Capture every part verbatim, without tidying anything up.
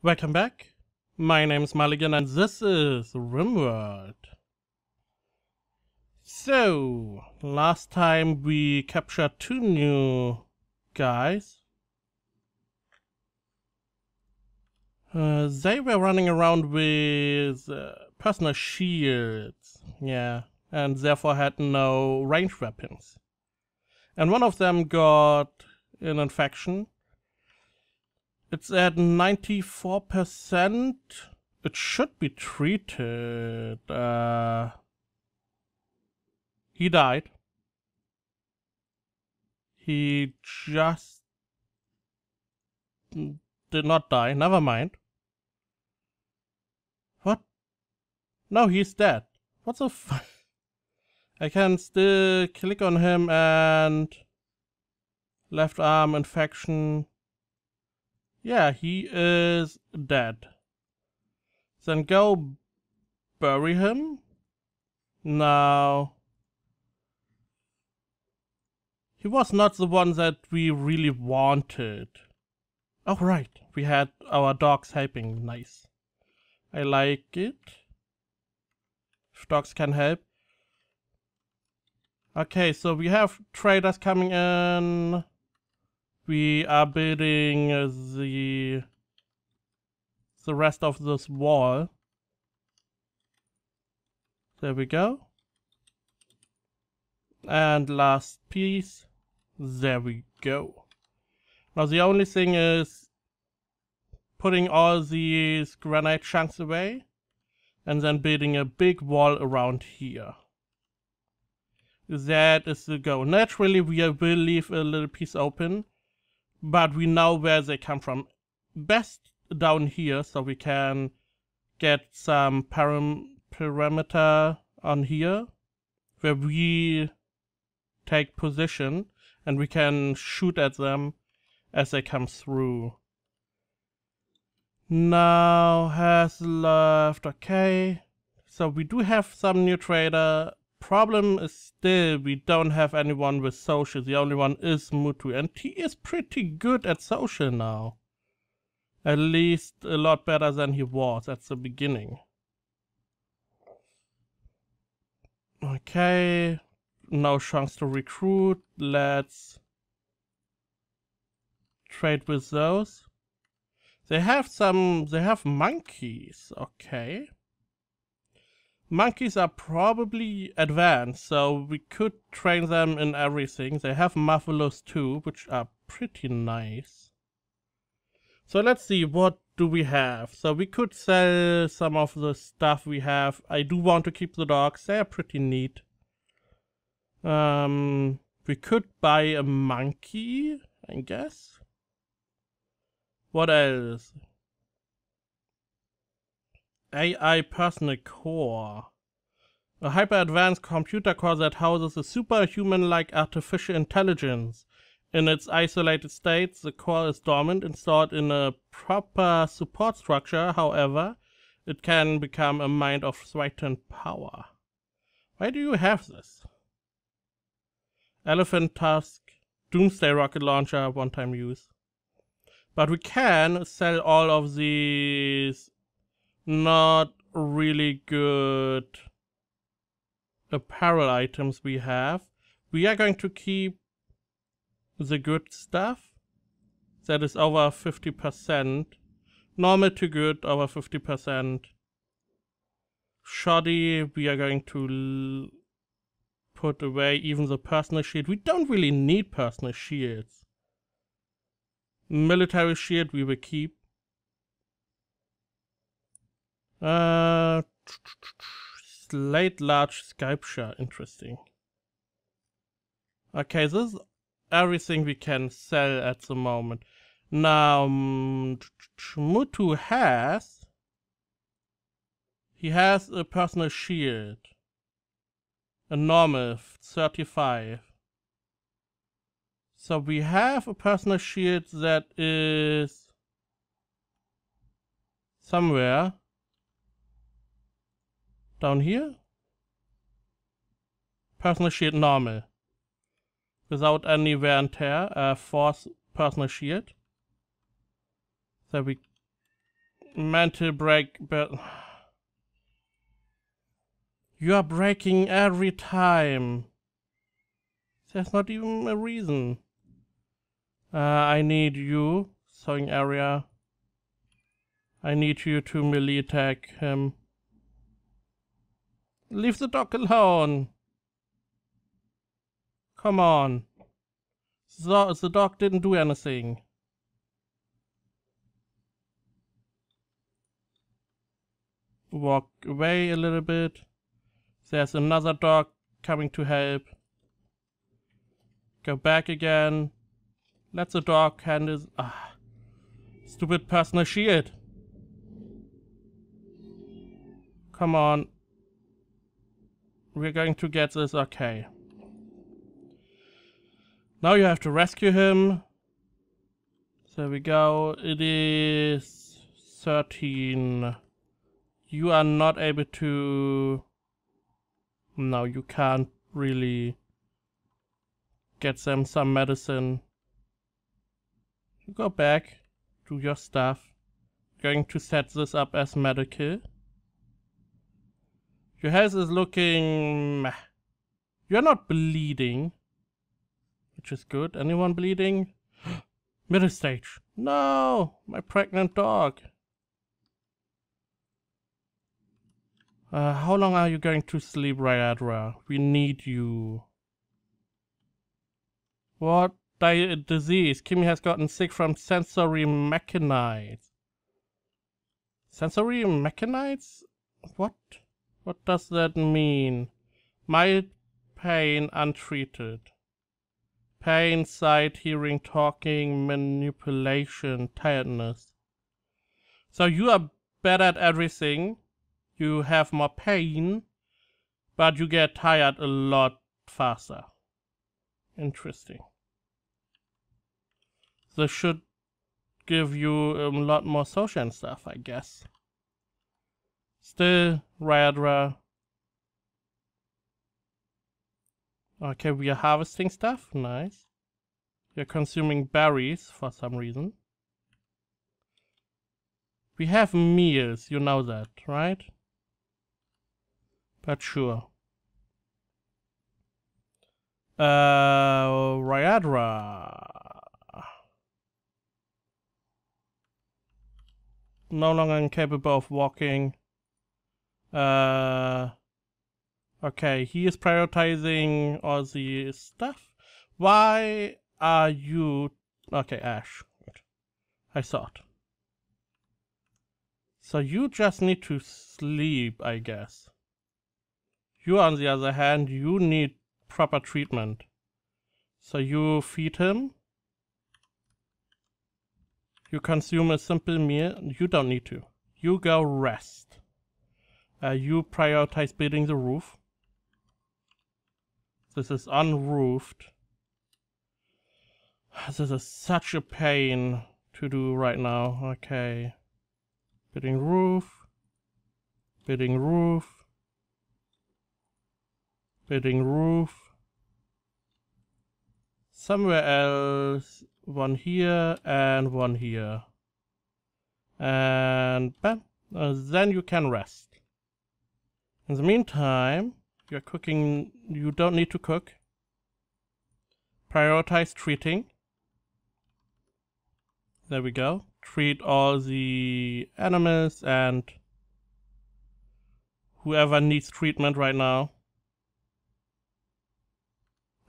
Welcome back, my name is Mulligan and this is RimWorld. So, last time we captured two new guys. Uh, they were running around with uh, personal shields, yeah, and therefore had no ranged weapons. And one of them got an infection. It's at ninety-four percent. It should be treated. Uh, he died. He just did not die. Never mind. What? No, he's dead. What the fuck? I can still click on him and left arm infection. Yeah, he is dead. Then go bury him. Now, he was not the one that we really wanted. Oh, right. We had our dogs helping. Nice. I like it. If dogs can help. Okay, so we have traders coming in. We are building the, the rest of this wall. There we go. And last piece. There we go. Now the only thing is putting all these granite chunks away and then building a big wall around here. That is the goal. Naturally, we will leave a little piece open. But we know where they come from. Best down here, so we can get some param parameter on here, where we take position, and we can shoot at them as they come through. Now has left, okay. So we do have some new trader. Problem is still, we don't have anyone with social. The only one is Mutu, and he is pretty good at social now. At least a lot better than he was at the beginning. Okay, no chance to recruit. Let's trade with those. They have some, they have monkeys, okay. Monkeys are probably advanced, so we could train them in everything. They have muffalos too, which are pretty nice. So let's see, what do we have? So we could sell some of the stuff we have. I do want to keep the dogs. They are pretty neat. Um, we could buy a monkey, I guess. What else? A I personal core. A hyper-advanced computer core that houses a superhuman-like artificial intelligence. In its isolated states, the core is dormant and stored in a proper support structure. However, it can become a mind of threatened power. Why do you have this? Elephant tusk, Doomsday Rocket Launcher, one-time use. But we can sell all of these not really good apparel items we have. We are going to keep the good stuff. That is over fifty percent. Normal to good, over fifty percent. Shoddy, we are going to put away even the personal shield. We don't really need personal shields. Military shield we will keep. Uh, slate large sculpture, interesting. Okay, this is everything we can sell at the moment. Now, Mutu has, he has a personal shield, a normal thirty-five. So we have a personal shield that is somewhere. Down here? Personal shield normal. Without any wear and tear. Uh, force personal shield. There we meant to break, but you are breaking every time. There's not even a reason. Uh, I need you, sewing area. I need you to melee attack him. Leave the dog alone. Come on. So, the dog didn't do anything. Walk away a little bit. There's another dog coming to help. Go back again. Let the dog handle... Ah, stupid personal shield. Come on. We're going to get this. Okay. Now you have to rescue him. There we go. It is thirteen. You are not able to... No, you can't really get them some medicine. You go back, do your stuff. Going to set this up as medical. Your health is looking... You're not bleeding, which is good. Anyone bleeding? Middle stage. No, my pregnant dog. Uh, how long are you going to sleep, Ryadra? We need you. What di disease? Kimmy has gotten sick from sensory mechanites. Sensory mechanites? What? What does that mean? Mild pain untreated. Pain, sight, hearing, talking, manipulation, tiredness. So you are bad at everything. You have more pain, but you get tired a lot faster. Interesting. This should give you a lot more social and stuff, I guess. Still, Ryadra. Okay, we are harvesting stuff. Nice. You're consuming berries for some reason. We have meals, you know that, right? But sure. Uh, Ryadra. No longer incapable of walking. Uh, okay, he is prioritizing all the stuff. Why are you... Okay, Ash. I thought. So you just need to sleep, I guess. You, on the other hand, you need proper treatment. So you feed him. You consume a simple meal. You don't need to. You go rest. Uh, you prioritize building the roof. This is unroofed. This is such a pain to do right now. Okay. Building roof. Building roof. Building roof. Somewhere else. One here and one here. And bam. Uh, then you can rest. In the meantime, you're cooking. You don't need to cook. Prioritize treating. There we go. Treat all the animals and whoever needs treatment right now.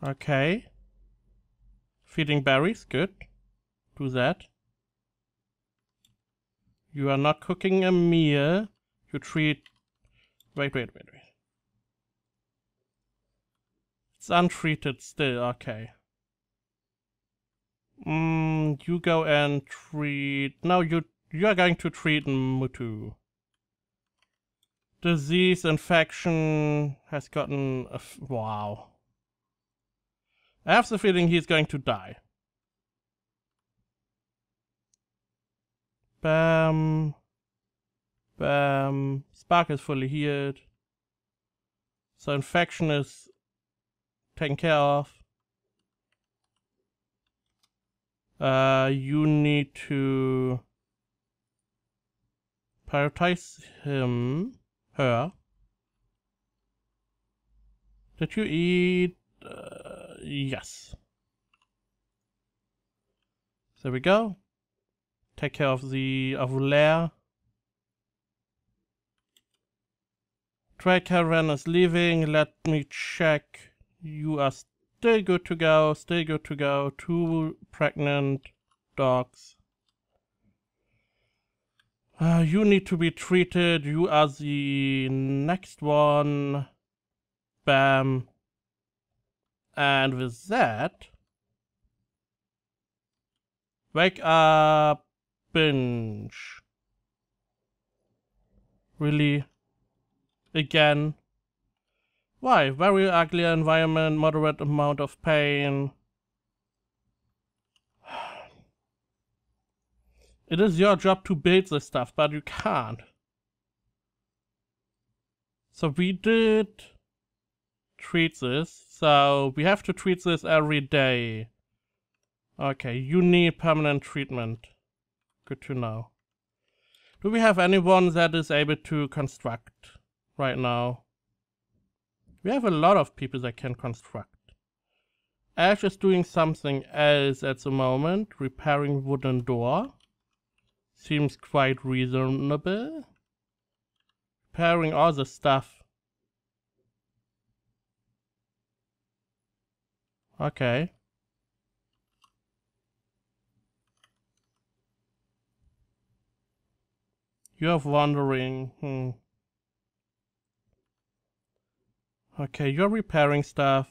Okay. Feeding berries, good. Do that. You are not cooking a meal. You treat... Wait, wait, wait, wait. It's untreated still, okay. Mm, you go and treat... No, you, you are going to treat Mutu. Disease, infection has gotten... A f wow. I have the feeling he's going to die. Bam. Bam. Spark is fully healed. So infection is taken care of. Uh, you need to... Prioritize him, her. Did you eat? Uh, yes. There we go. Take care of the avulaire. Trade caravan is leaving. Let me check. You are still good to go. Still good to go. Two pregnant dogs. Uh, you need to be treated. You are the next one. Bam. And with that, wake up, binge. Really? Again? Why? Very ugly environment, moderate amount of pain. It is your job to build this stuff, but you can't. So we did treat this, so we have to treat this every day. Okay, you need permanent treatment. Good to know. Do we have anyone that is able to construct right now? We have a lot of people that can construct. Ash is doing something else at the moment, repairing wooden door. Seems quite reasonable. Repairing all the stuff. Okay. You are wondering. Hmm. Okay, you're repairing stuff.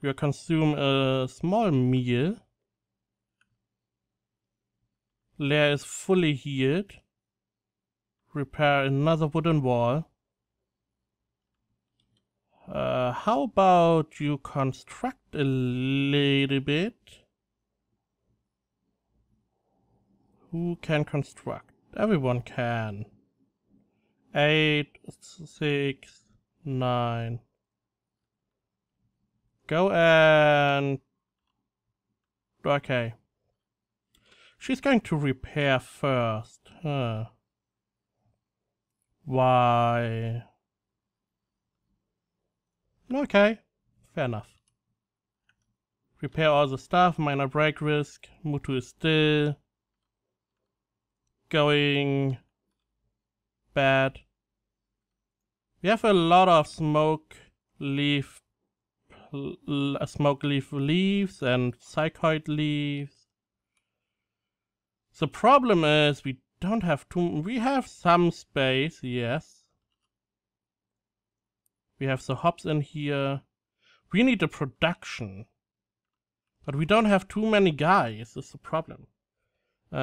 You consume a small meal. Lair is fully healed. Repair another wooden wall. Uh, how about you construct a little bit? Who can construct? Everyone can. Eight, six, nine. Go and... Okay. She's going to repair first, huh? Why? Okay, fair enough. Repair all the stuff, minor break risk, Mutu is still going bad. We have a lot of smoke leaf, smoke leaf leaves and psychoid leaves. The problem is we don't have too... We have some space, yes. We have the hops in here. We need a production. But we don't have too many guys, is the problem. Uh,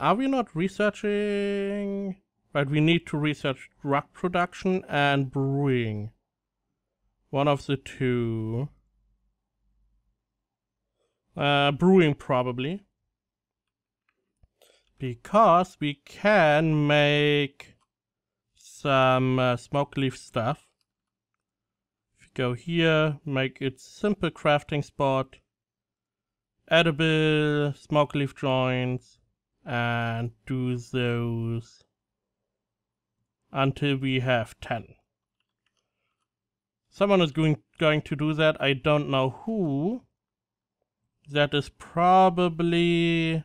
are we not researching... Right, we need to research drug production and brewing. One of the two. Uh, brewing, probably. Because we can make some uh, smokeleaf stuff. If you go here, make it simple crafting spot, edible smokeleaf joints, and do those until we have ten. Someone is going, going to do that. I don't know who. That is probably...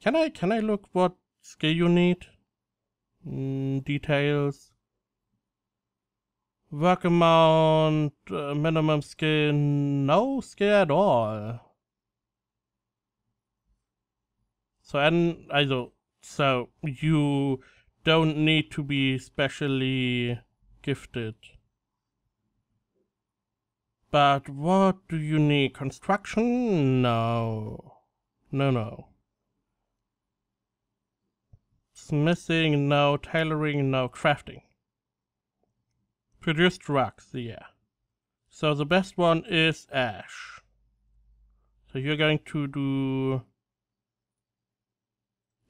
Can I, can I look what skill you need? Mm, details. Work amount, uh, minimum skill, no skill at all. So, and, also, so you don't need to be specially gifted. But what do you need? Construction? No. No, no. Smithing, no. Tailoring, no. Crafting. Produce drugs, yeah. So the best one is Ash. So you're going to do...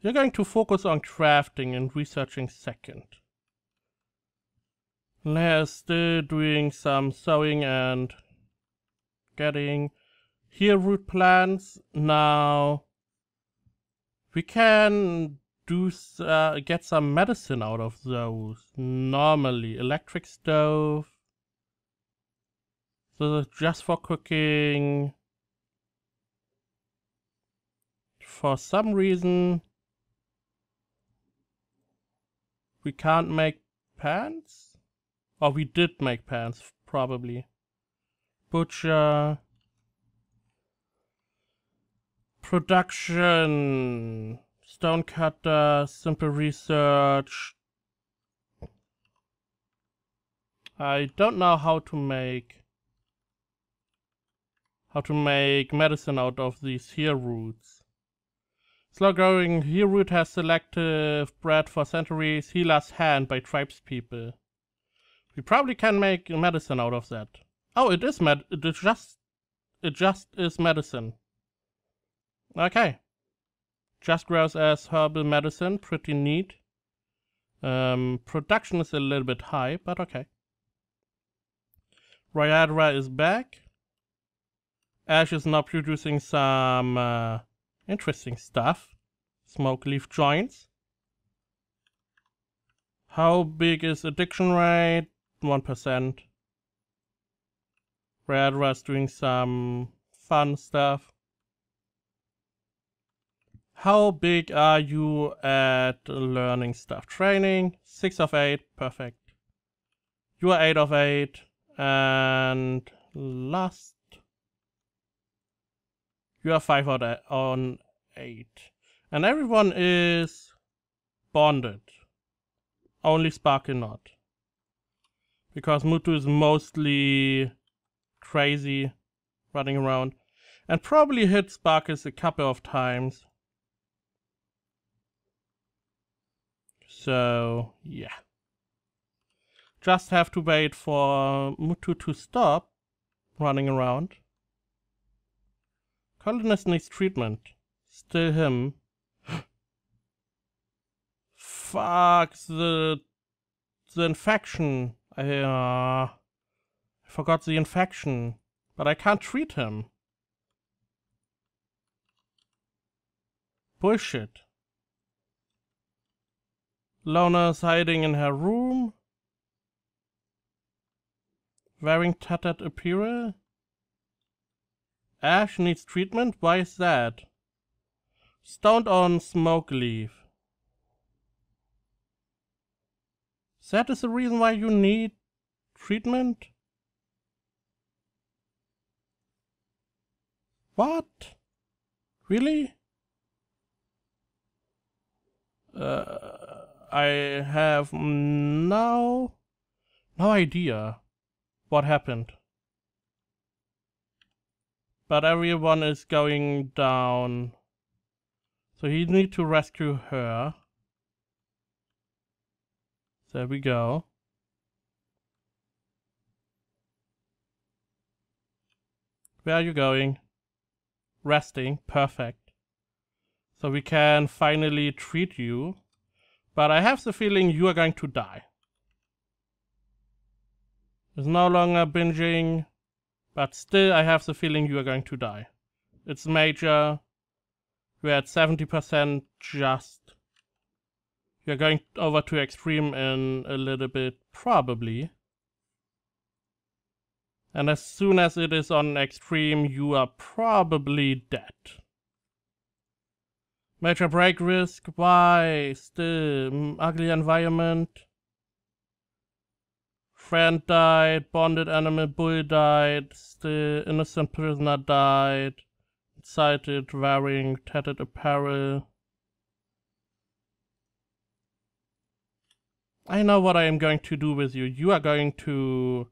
You're going to focus on crafting and researching second. Lair's still doing some sewing and getting... Here root plants, now we can do uh, get some medicine out of those normally. Electric stove. So just for cooking. For some reason, we can't make pants? Or we did make pants, probably. Butcher. Production. Stonecutter. Simple research. I don't know how to make... How to make medicine out of these here roots. Slow growing here root has selective bread for centuries. Healer's hand by tribes people. We probably can make medicine out of that. Oh, it is med. It just, it just is medicine. Okay. Just grows as herbal medicine. Pretty neat. Um, production is a little bit high, but okay. Ryadra is back. Ash is now producing some uh, interesting stuff. Smokeleaf joints. How big is addiction rate? one percent. Ryadra is doing some fun stuff. How big are you at learning stuff? Training. six of eight. Perfect. You are eight of eight. And last. You are five on eight. And everyone is bonded. Only Sparkle not. Because Mutu is mostly crazy running around. And probably hit Sparkles a couple of times. So, yeah. Just have to wait for Mutu to stop running around. Colonist needs treatment. Still him. Fuck the the infection. I uh, forgot the infection, but I can't treat him. Bullshit. Lona's hiding in her room, wearing tattered apparel. Ash needs treatment? Why is that? Stoned on Smokeleaf. That is the reason why you need treatment? What? Really? Uh, I have no, no idea what happened. But everyone is going down. So he needs to rescue her. There we go. Where are you going? Resting. Perfect. So we can finally treat you. But I have the feeling you are going to die. It's no longer binging. But still, I have the feeling you are going to die. It's major. We're at seventy percent just. You're going over to extreme in a little bit, probably. And as soon as it is on extreme, you are probably dead. Major break risk. Why? Still, ugly environment. Friend died, bonded animal bull died, still innocent prisoner died, cited wearing tattered apparel. I know what I am going to do with you. You are going to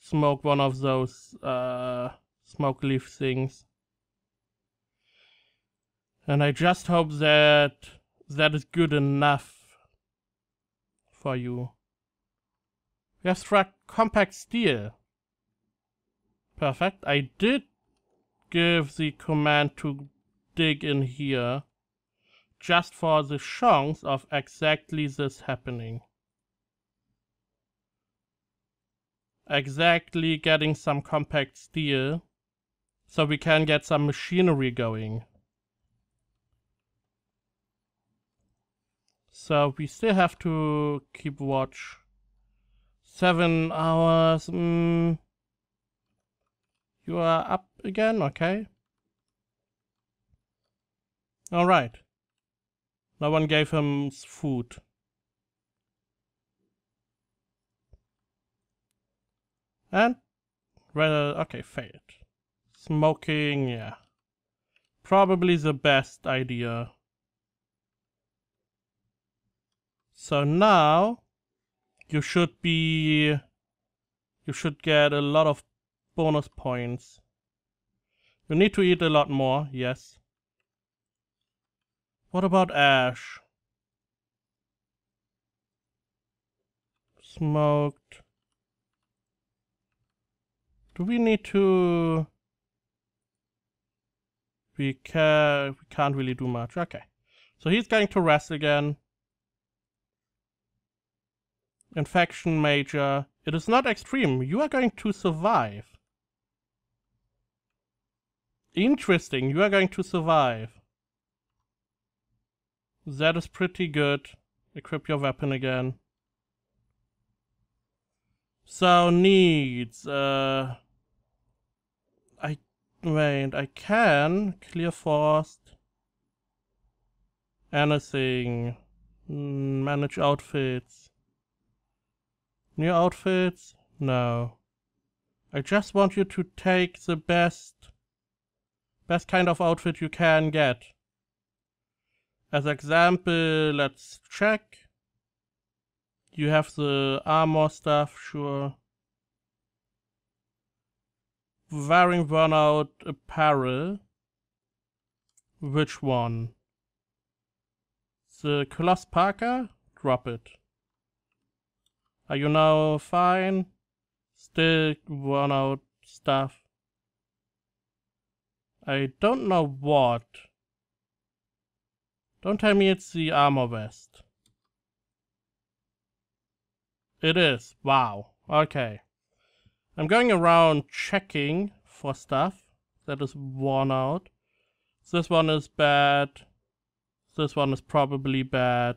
smoke one of those uh, smoke leaf things. And I just hope that that is good enough for you. We have struck compact steel. Perfect. I did give the command to dig in here just for the chance of exactly this happening. Exactly getting some compact steel so we can get some machinery going. So we still have to keep watch. Seven hours. Mm. You are up again, okay. Alright. No one gave him food. And, well, okay, failed. Smoking, yeah. Probably the best idea. So now, you should be, you should get a lot of bonus points. You need to eat a lot more, yes. What about ash? Smoked. Do we need to... We, ca we can't really do much. Okay. So he's going to rest again. Infection major. It is not extreme. You are going to survive. Interesting. You are going to survive. That is pretty good. Equip your weapon again. So needs, uh, I, wait, I can clear forest, anything, manage outfits, new outfits, no. I just want you to take the best, best kind of outfit you can get. As example, let's check. You have the armor stuff, sure. Wearing burnout apparel. Which one? The Coloss Parker? Drop it. Are you now fine? Still worn out stuff. I don't know what. Don't tell me it's the armor vest. It is. Wow. Okay. I'm going around checking for stuff that is worn out. This one is bad. This one is probably bad.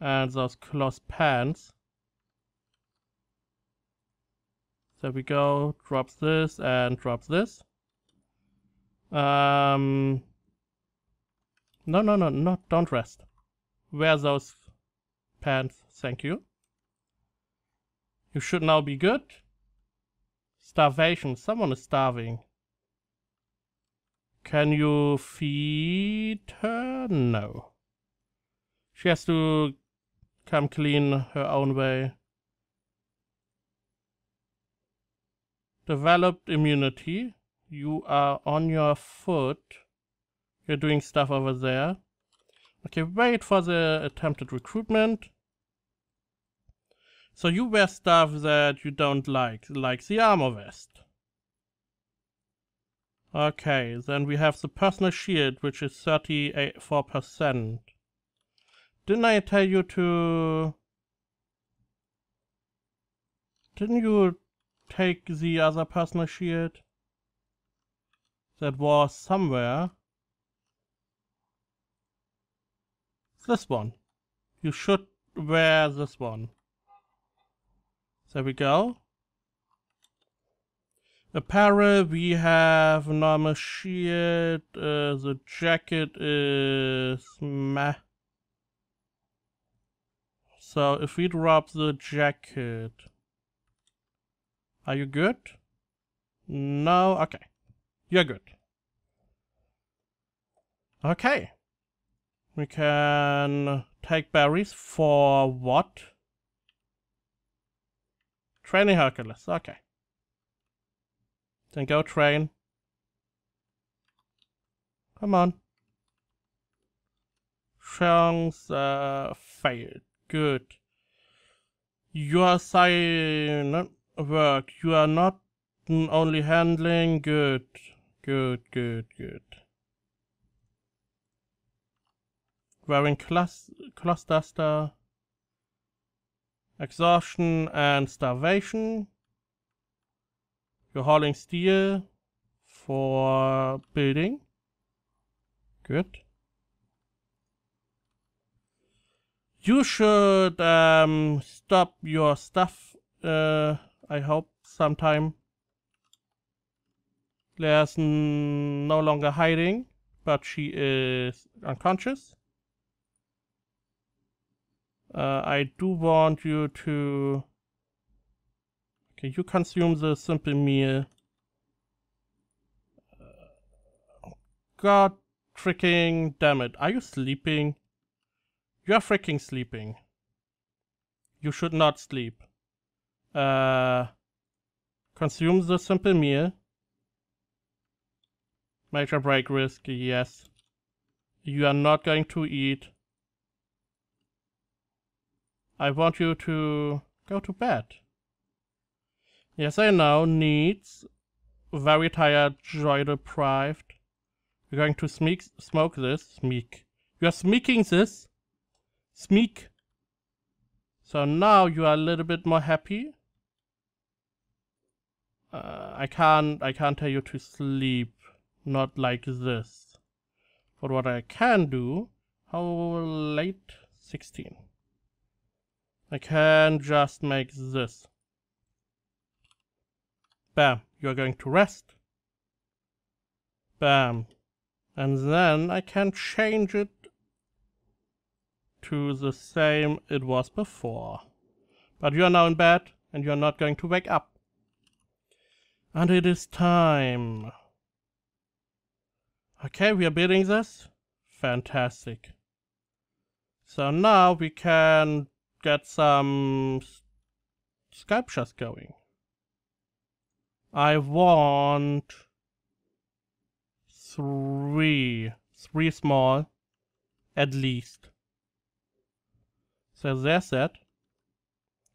And those cloth pants. There we go. Drop this and drop this. Um... No, no, no, no, don't rest. Wear those pants, thank you. You should now be good. Starvation, someone is starving. Can you feed her? No. She has to come clean her own way. Developed immunity. You are on your foot. You're doing stuff over there. Okay, wait for the attempted recruitment. So you wear stuff that you don't like, like the armor vest. Okay, then we have the personal shield, which is thirty-four percent. Didn't I tell you to... Didn't you take the other personal shield? That was somewhere. This one. You should wear this one. There we go. Apparel, we have normal shield. Uh, the jacket is meh. So if we drop the jacket. Are you good? No? Okay. You're good. Okay. We can take berries for what? Training Hercules, okay. Then go train. Come on. Chance uh, failed. Good. Your sign work. You are not only handling. Good. Good, good, good. Wearing class, class duster, exhaustion and starvation. You're hauling steel for building. Good. You should um, stop your stuff, uh, I hope, sometime. There's no longer hiding, but she is unconscious. Uh, I do want you to... Okay, you consume the simple meal. Uh, God freaking damn it. Are you sleeping? You're freaking sleeping. You should not sleep. Uh, consume the simple meal. Major break risk, yes. You are not going to eat. I want you to go to bed. Yes, I know. Needs. Very tired, joy deprived. We're going to smeek, smoke this. Smeek. You are smeeking this. Smeek. So now you are a little bit more happy. Uh, I can't, I can't tell you to sleep. Not like this. But what I can do, how late? sixteen. I can just make this. Bam. You're going to rest. Bam. And then I can change it to the same it was before. But you are now in bed and you are not going to wake up. And it is time. Okay, we are building this. Fantastic. So now we can get some sculptures going. I want three, three small, at least. So there's that.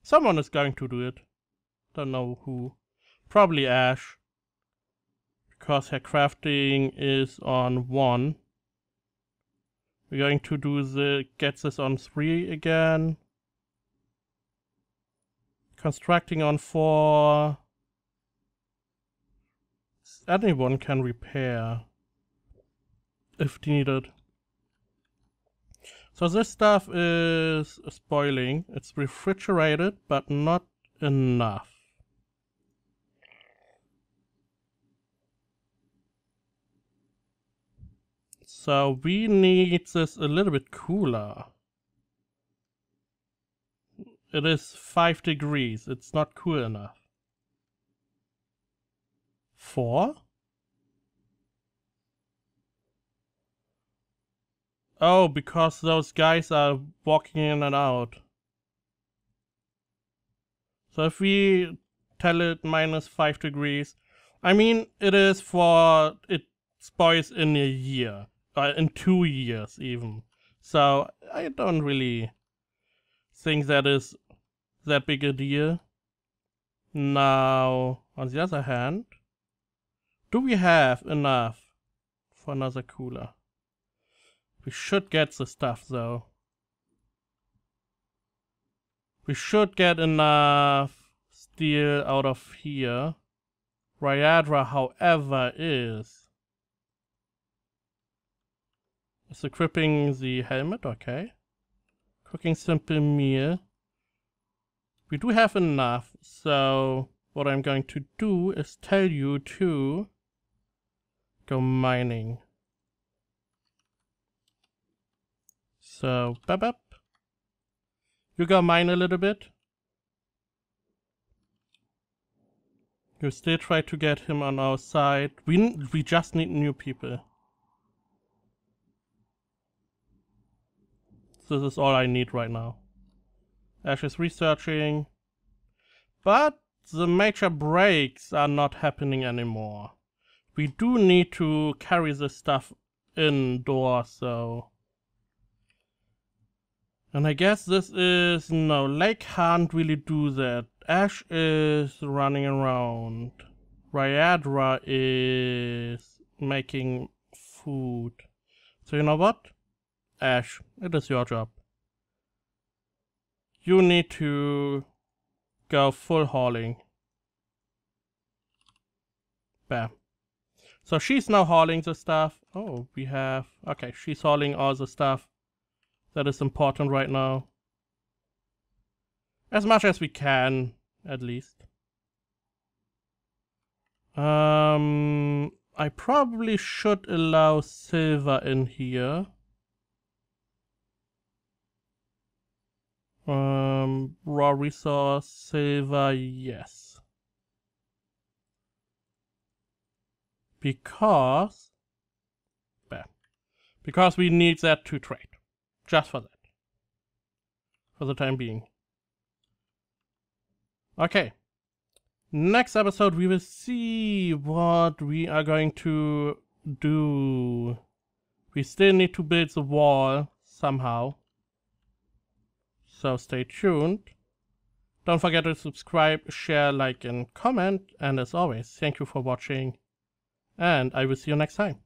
Someone is going to do it. Don't know who. Probably Ash. Because her crafting is on one. We're going to do the get this on three again. Constructing on four. Anyone can repair if needed. So this stuff is spoiling. It's refrigerated, but not enough. So we need this a little bit cooler. It is five degrees. It's not cool enough. Four? Oh, because those guys are walking in and out. So if we tell it minus five degrees, I mean, it is for, it spoils in a year. Uh, in two years even. So I don't really think that is that big a deal. Now, on the other hand, do we have enough for another cooler? We should get the stuff though. We should get enough steel out of here. Ryadra, however, is Is equipping the helmet, okay. Cooking simple meal. We do have enough, so what I'm going to do is tell you to go mining. So, bap bap. You go mine a little bit. You still try to get him on our side. We, we just need new people. This is all I need right now. Ash is researching. But the major breaks are not happening anymore. We do need to carry this stuff indoors, so... And I guess this is... No, Lake can't really do that. Ash is running around. Ryadra is making food. So you know what? Ash, it is your job. You need to go full hauling. Bam. So she's now hauling the stuff. Oh, we have... Okay, she's hauling all the stuff that is important right now. As much as we can, at least. Um, I probably should allow silver in here. Um, raw resource, silver, yes. Because, bah, because we need that to trade, just for that, for the time being. Okay, next episode we will see what we are going to do. We still need to build the wall somehow. So stay tuned. Don't forget to subscribe, share, like, and comment. And as always, thank you for watching. And I will see you next time.